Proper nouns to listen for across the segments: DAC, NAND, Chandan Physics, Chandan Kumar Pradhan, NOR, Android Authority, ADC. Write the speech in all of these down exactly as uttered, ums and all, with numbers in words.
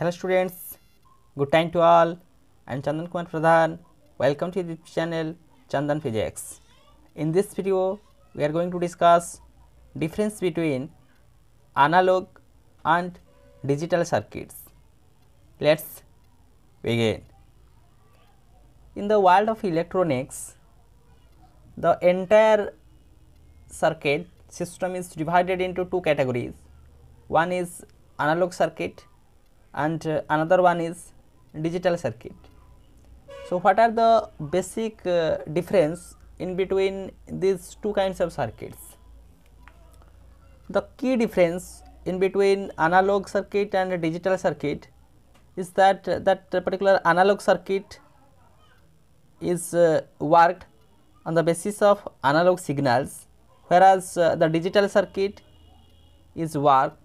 Hello students, good time to all. I am Chandan Kumar Pradhan. Welcome to the channel Chandan Physics. In this video, we are going to discuss difference between analog and digital circuits. Let's begin. In the world of electronics, the entire circuit system is divided into two categories. One is analog circuit and uh, another one is digital circuit. So what are the basic uh, difference in between these two kinds of circuits? The key difference in between analog circuit and digital circuit is that uh, that particular analog circuit is uh, worked on the basis of analog signals, whereas uh, the digital circuit is worked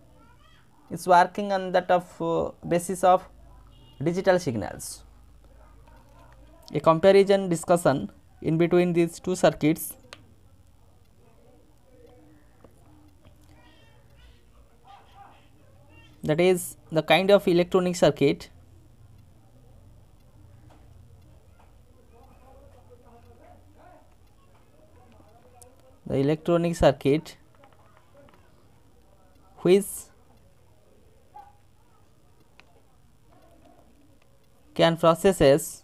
is working on that of uh, basis of digital signals. A comparison discussion in between these two circuits. That is the kind of electronic circuit the electronic circuit which can processes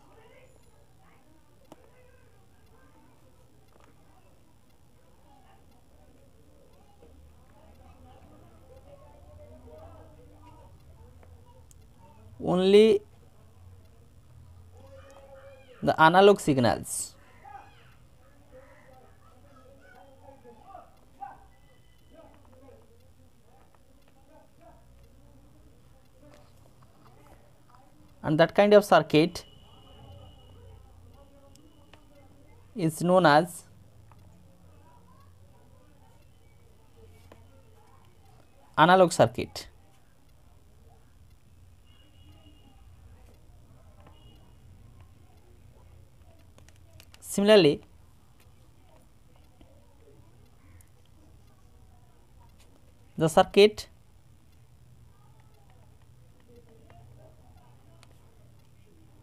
only the analog signals, and that kind of circuit is known as analog circuit. Similarly, the circuit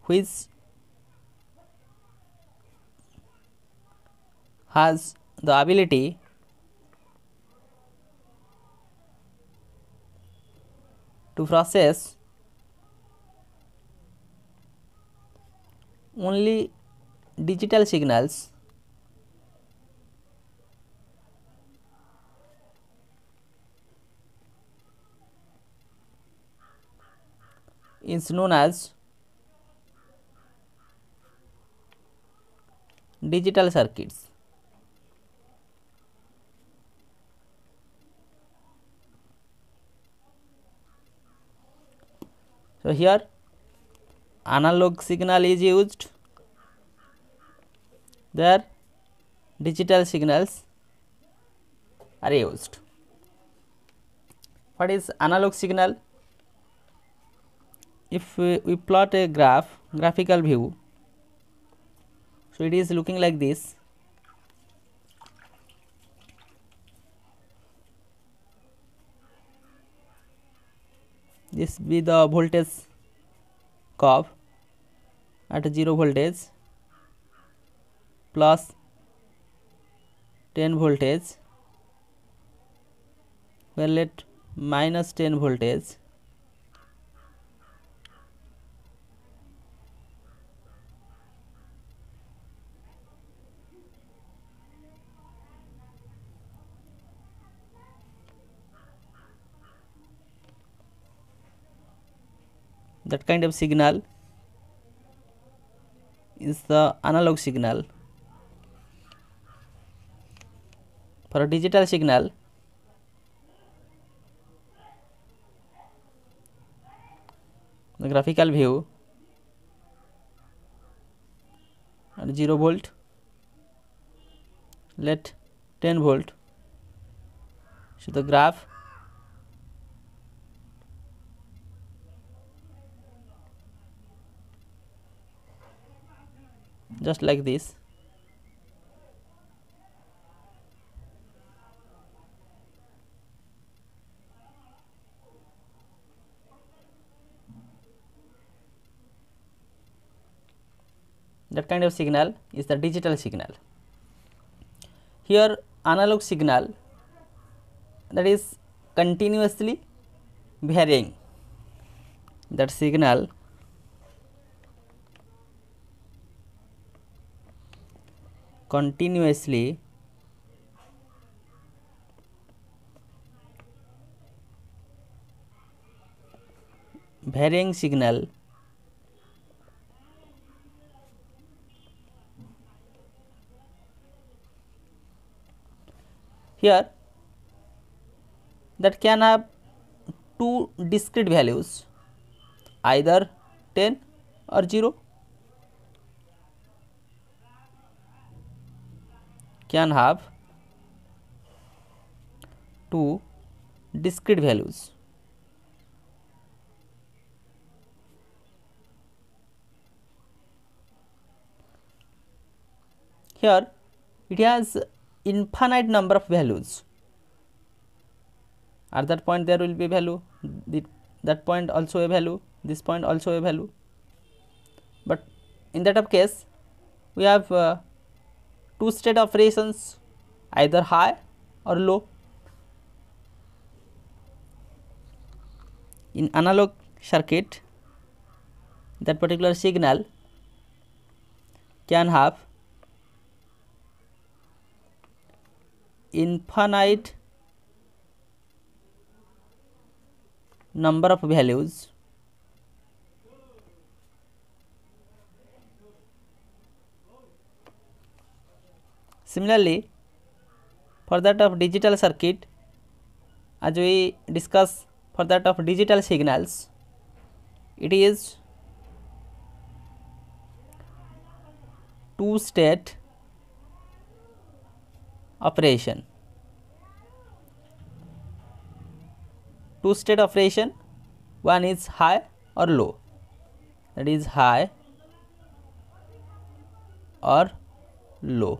which has the ability to process only digital signals is known as digital circuits. So here analog signal is used, there digital signals are used. What is analog signal? If we, we plot a graph, graphical view, so it is looking like this. This be the voltage curve at zero voltage plus ten voltage, well let minus ten voltage, that kind of signal is the analog signal. For a digital signal, the graphical view at zero volt, let ten volt, so the graph just like this. That kind of signal is the digital signal. Here analog signal, that is continuously varying. That signal continuously varying signal here that can have two discrete values, either ten or zero, can have two discrete values. Here it has infinite number of values. At that point there will be value, the, that point also a value, this point also a value. But in that of case we have uh, two state operations, either high or low. In analog circuit, that particular signal can have infinite number of values, similarly for that of digital circuit, as we discuss for that of digital signals, it is two state operation. Two state operation, one is high or low, that is high or low.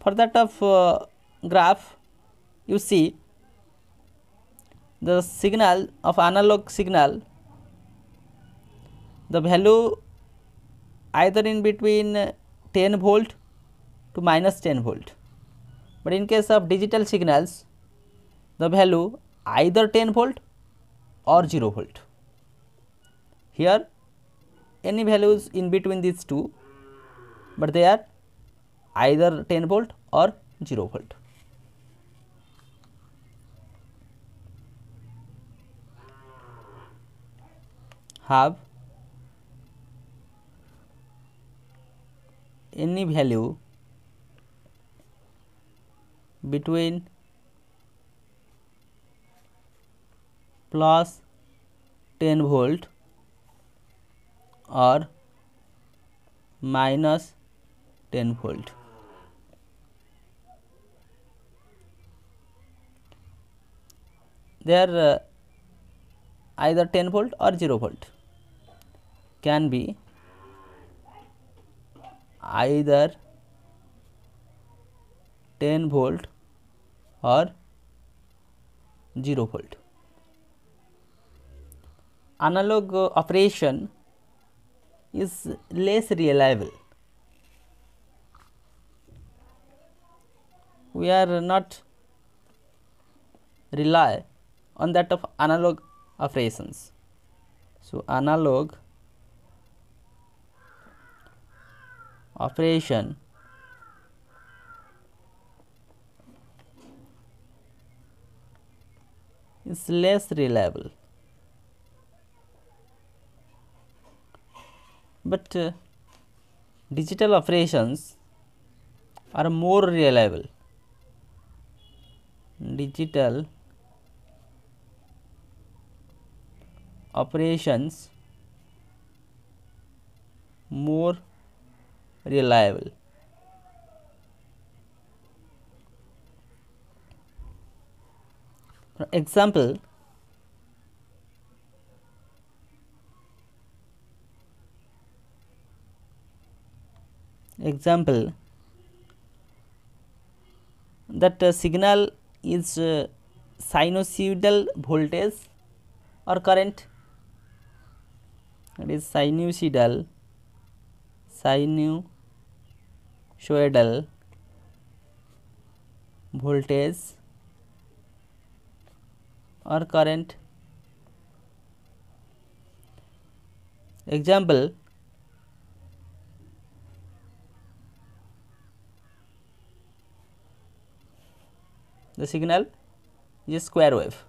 For that of uh, graph, you see the signal of analog signal, the value either in between ten volt to minus ten volt. But in case of digital signals, the value either ten volt or zero volt. Here any values in between these two, but they are either ten volt or zero volt. Have any value between plus ten volt or minus ten volt. They are uh, either ten volt or zero volt, can be either ten volt or zero volt. Analog uh, operation is less reliable. We are not rely on that of analog operations. So analog operation is less reliable, but uh, digital operations are more reliable. Digital operations more reliable. For example, example that uh, signal is uh, sinusoidal voltage or current. It is sinusoidal, sinusoidal voltage or current. Example, the signal is square wave,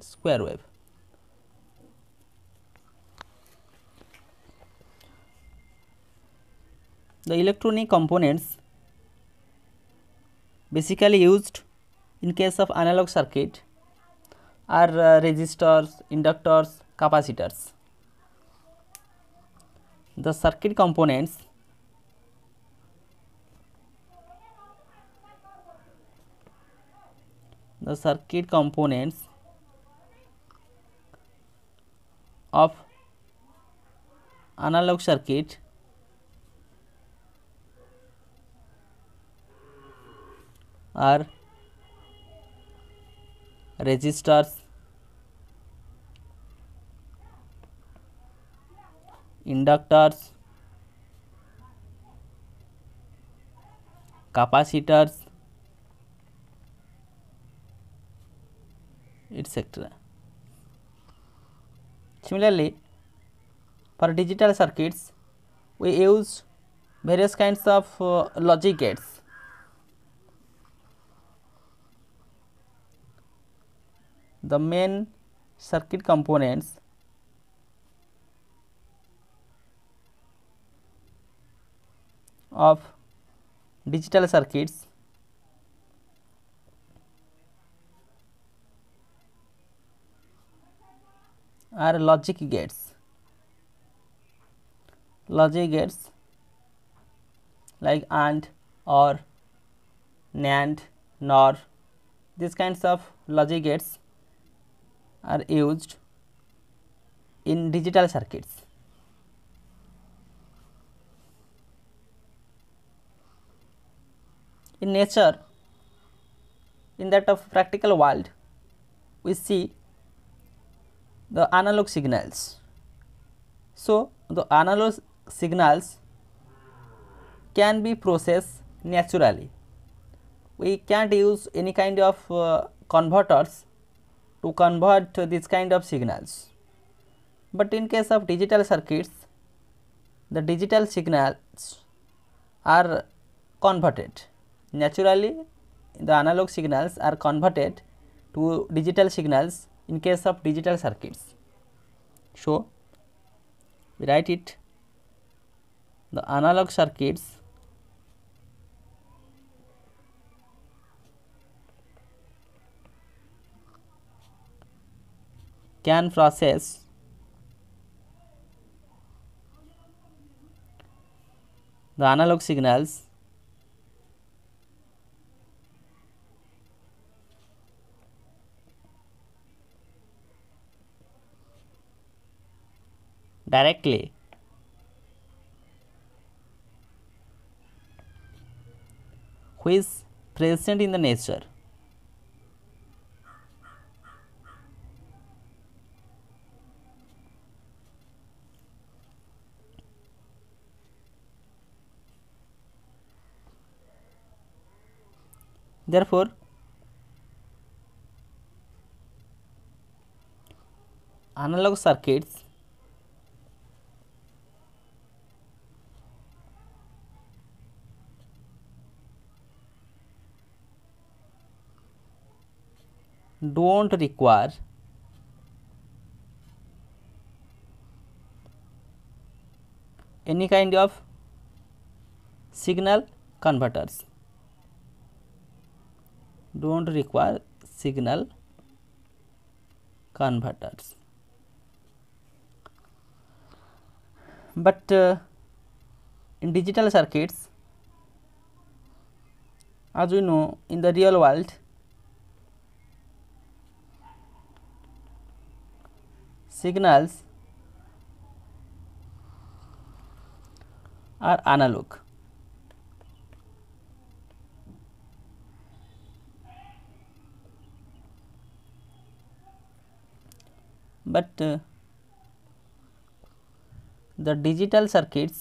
square wave. The electronic components basically used in case of analog circuit are uh, resistors, inductors, capacitors. The circuit components the circuit components of analog circuit are resistors, inductors, capacitors, et cetera. Similarly, for digital circuits, we use various kinds of uh, logic gates. The main circuit components of digital circuits are logic gates. Logic gates like AND, OR, NAND, NOR, these kinds of logic gates are used in digital circuits. In nature, in that of practical world, we see the analog signals. So, the analog signals can be processed naturally. We can't use any kind of uh, converters to convert this kind of signals. But in case of digital circuits, the digital signals are converted. Naturally, the analog signals are converted to digital signals in case of digital circuits. So, we write it, the analog circuits can process the analog signals directly which is present in the nature. Therefore, analog circuits don't require any kind of signal converters. Don't require signal converters. But uh, in digital circuits, as we know, in the real world, signals are analog. but uh, the digital circuits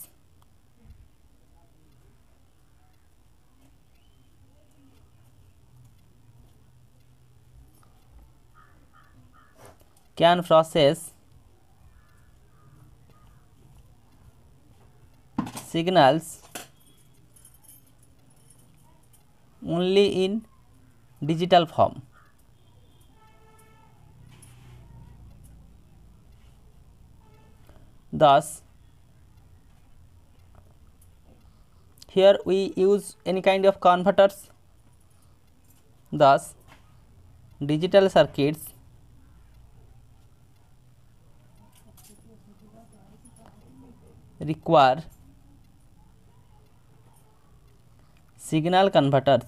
can process signals only in digital form. Thus, here we use any kind of converters. Thus, digital circuits require signal converters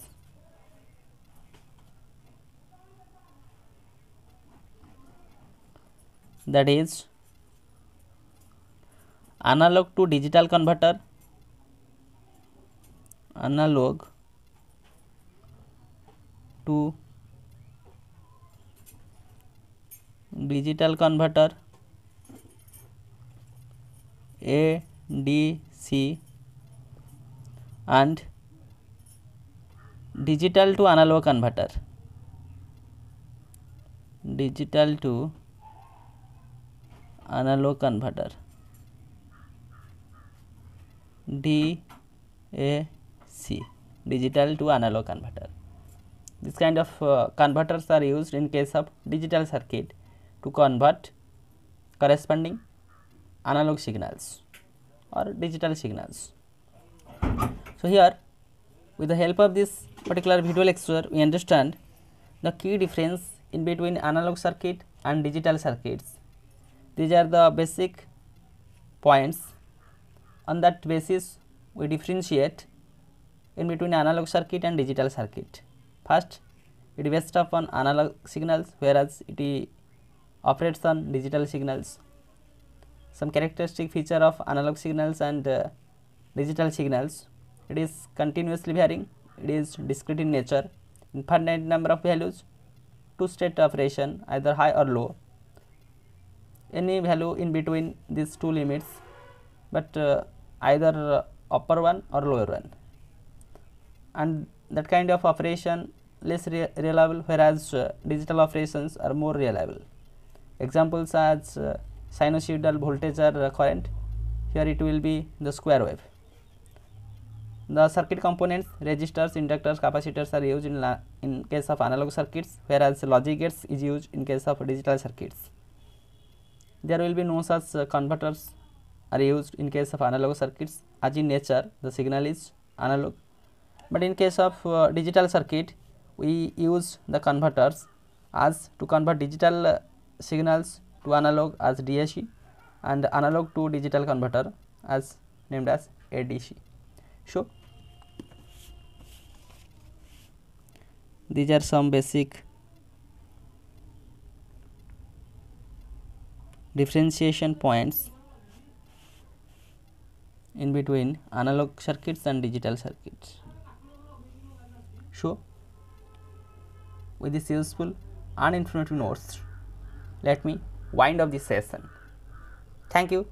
that is analog to digital converter, analog to digital converter, A D C, and digital to analog converter, digital to analog converter, D A C, digital to analog converter. This kind of uh, converters are used in case of digital circuit to convert corresponding analog signals or digital signals. So, here with the help of this particular video lecture, we understand the key difference in between analog circuit and digital circuits. These are the basic points. On that basis, we differentiate in between analog circuit and digital circuit. First, it based upon analog signals, whereas it operates on digital signals. Some characteristic feature of analog signals and uh, digital signals: it is continuously varying, it is discrete in nature, infinite number of values, two state operation, either high or low, any value in between these two limits, but uh, either upper one or lower one, and that kind of operation less re reliable, whereas uh, digital operations are more reliable. Examples as uh, sinusoidal voltage or uh, current. Here it will be the square wave. The circuit components, resistors, inductors, capacitors are used in la in case of analog circuits, whereas logic gates is used in case of digital circuits. There will be no such uh, converters are used in case of analog circuits, as in nature the signal is analog, but in case of uh, digital circuit we use the converters as to convert digital uh, signals to analog as D A C and analog to digital converter as named as A D C. So, these are some basic differentiation points in between analog circuits and digital circuits. So, with this useful and informative notes, let me wind up this session. Thank you.